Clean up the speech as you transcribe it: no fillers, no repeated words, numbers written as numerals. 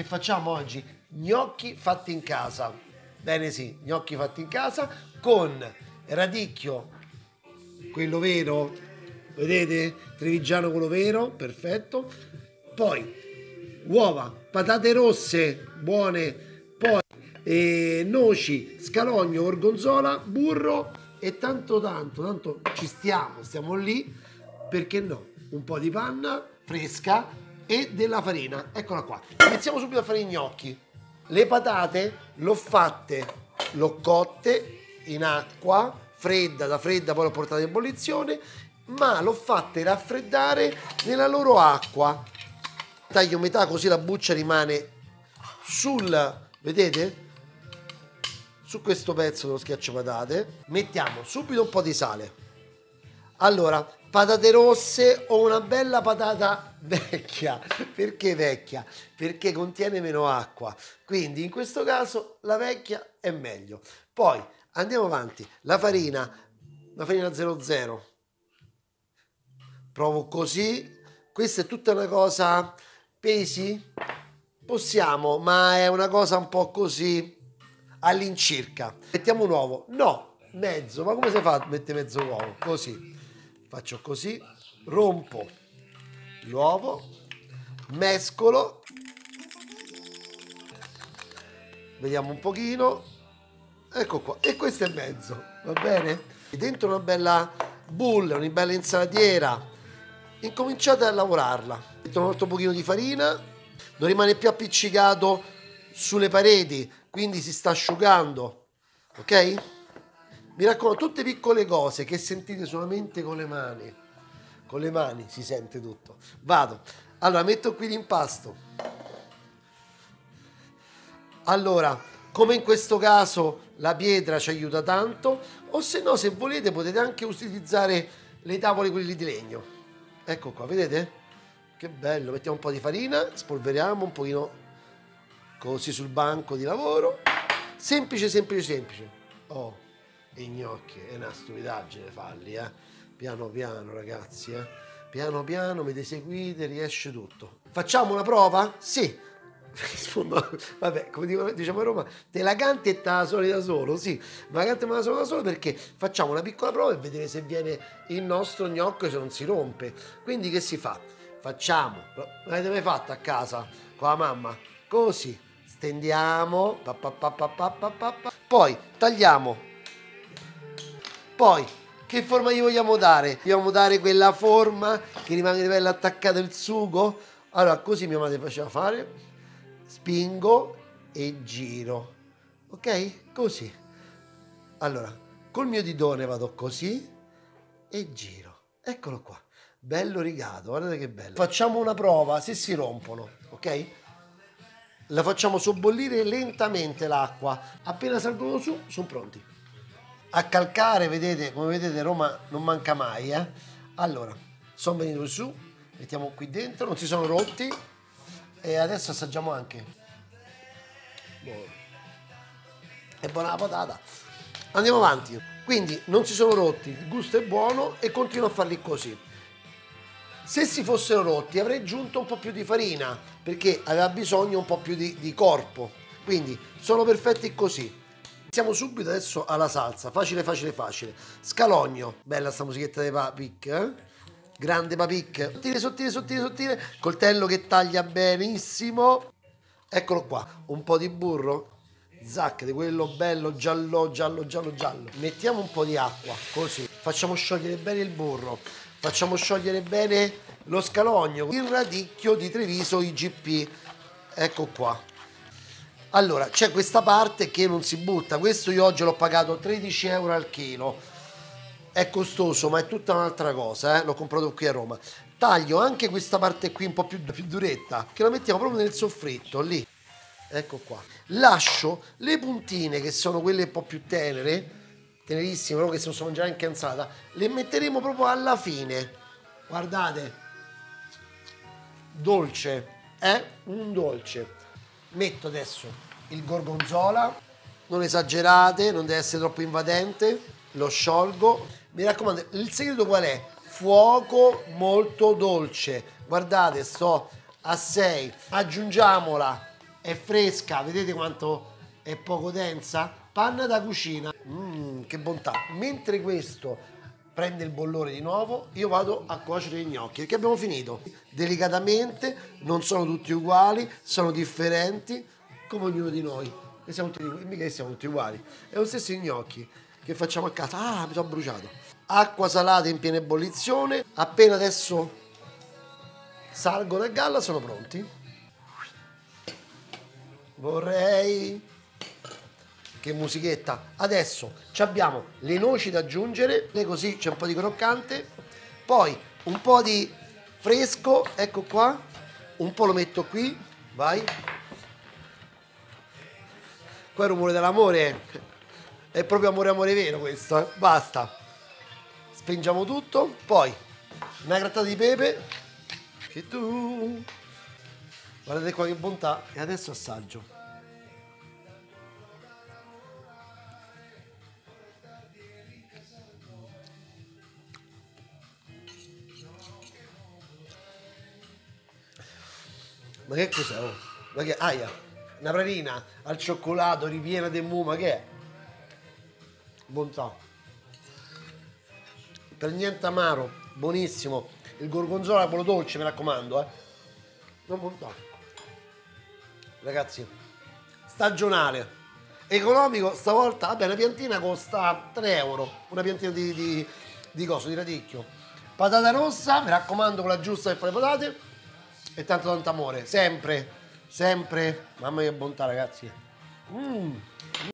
che facciamo oggi gnocchi fatti in casa. Bene, sì, gnocchi fatti in casa con radicchio, quello vero, vedete? Trevigiano quello vero, perfetto. Poi uova, patate rosse, buone, poi noci, scalogno, gorgonzola, burro e tanto ci stiamo lì, perché no? Un po' di panna fresca e della farina, eccola qua. Iniziamo subito a fare i gnocchi. Le patate l'ho cotte in acqua fredda, da fredda poi l'ho portata in ebollizione, ma l'ho fatte raffreddare nella loro acqua. Taglio metà così la buccia rimane sul, vedete? Su questo pezzo dello schiacciapatate. Mettiamo subito un po' di sale. Allora, patate rosse o una bella patata vecchia. Perché vecchia? Perché contiene meno acqua, quindi in questo caso la vecchia è meglio. Poi andiamo avanti, la farina 00, provo così. Questa è tutta una cosa, pesi possiamo, ma è una cosa un po' così all'incirca. Mettiamo un uovo, no, mezzo, ma come si fa a mettere mezzo uovo? Così, faccio così, rompo l'uovo, mescolo, vediamo un pochino, ecco qua, e questo è mezzo, va bene? E dentro una bella bulla, una bella insalatiera, incominciate a lavorarla. Metto un altro pochino di farina, non rimane più appiccicato sulle pareti, quindi si sta asciugando, ok? Mi raccomando, tutte piccole cose che sentite solamente con le mani. Con le mani si sente tutto. Vado. Allora, metto qui l'impasto. Allora, come in questo caso la pietra ci aiuta tanto, o se no, se volete, potete anche utilizzare le tavole quelli di legno. Ecco qua, vedete? Che bello. Mettiamo un po' di farina, spolveriamo un pochino così sul banco di lavoro. Semplice. Oh, i gnocchi è una stupidaggine farli, piano ragazzi, piano mi seguite, riesce tutto. Facciamo una prova? Sì. Vabbè, come diciamo a Roma, te la canti e te la suoni da solo. Sì, ma la canti e me la suoni da solo, perché facciamo una piccola prova e vedere se viene il nostro gnocco e se non si rompe. Quindi che si fa? Facciamo, l'avete mai fatta a casa con la mamma? Così, stendiamo, poi tagliamo, poi che forma gli vogliamo dare? Vogliamo dare quella forma che rimane bella attaccata al sugo? Allora così mia madre faceva fare, spingo e giro, ok? Così. Allora, col mio didone vado così e giro, eccolo qua, bello rigato, guardate che bello. Facciamo una prova, se si rompono, ok? La facciamo sobbollire lentamente l'acqua, appena salgono su, sono pronti. A calcare, vedete, come vedete Roma non manca mai, eh? Allora, sono venuti su, mettiamo qui dentro, non si sono rotti, e adesso assaggiamo anche. Buono. È buona la patata. Andiamo avanti, quindi non si sono rotti, il gusto è buono e continuo a farli così. Se si fossero rotti avrei aggiunto un po' più di farina, perché aveva bisogno un po' più di corpo, quindi sono perfetti così. Iniziamo subito adesso alla salsa, facile. Scalogno, bella sta musichetta dei PAPIK, eh? Grande PAPIK, sottile, coltello che taglia benissimo, eccolo qua. Un po' di burro, zac, di quello bello giallo. Mettiamo un po' di acqua, così, facciamo sciogliere bene il burro. Facciamo sciogliere bene lo scalogno, il radicchio di Treviso IGP, ecco qua. Allora, c'è questa parte che non si butta, questo io oggi l'ho pagato 13 euro al chilo, è costoso ma è tutta un'altra cosa, l'ho comprato qui a Roma. Taglio anche questa parte qui un po' più duretta, che la mettiamo proprio nel soffritto, lì, ecco qua. Lascio le puntine, che sono quelle un po' più tenere, tenerissime, però che se non sono già incanzata, le metteremo proprio alla fine. Guardate, dolce, è un dolce. Metto adesso il gorgonzola, non esagerate, non deve essere troppo invadente, lo sciolgo. Mi raccomando, il segreto qual è? Fuoco molto dolce. Guardate, sto a 6, aggiungiamola è fresca, vedete quanto è poco densa? Panna da cucina, che bontà. Mentre questo prende il bollore di nuovo, io vado a cuocere i gnocchi, perché abbiamo finito. Delicatamente, non sono tutti uguali, sono differenti, come ognuno di noi. E siamo tutti, mica che siamo tutti uguali. È lo stesso i gnocchi che facciamo a casa. Ah, mi sono bruciato. Acqua salata in piena ebollizione. Appena adesso salgono a galla, sono pronti. Vorrei... Che musichetta. Adesso abbiamo le noci da aggiungere, così c'è un po' di croccante, poi un po' di fresco, ecco qua, un po' lo metto qui, vai. Qua è il rumore dell'amore, è proprio amore amore vero questo, eh? Basta. Spingiamo tutto, poi una grattata di pepe, che tu, guardate qua che bontà, e adesso assaggio. Ma che cos'è? Oh? Ma che aia? Una pralina al cioccolato ripiena di mu, ma che è? Bontà. Per niente amaro, buonissimo. Il gorgonzola quello dolce, mi raccomando, eh. Non bontà. Ragazzi, stagionale, economico, stavolta, vabbè, una piantina costa 3 euro, una piantina di coso, di radicchio. Patata rossa, mi raccomando, quella giusta per fare le patate. E tanto amore, sempre, sempre, mamma mia bontà ragazzi.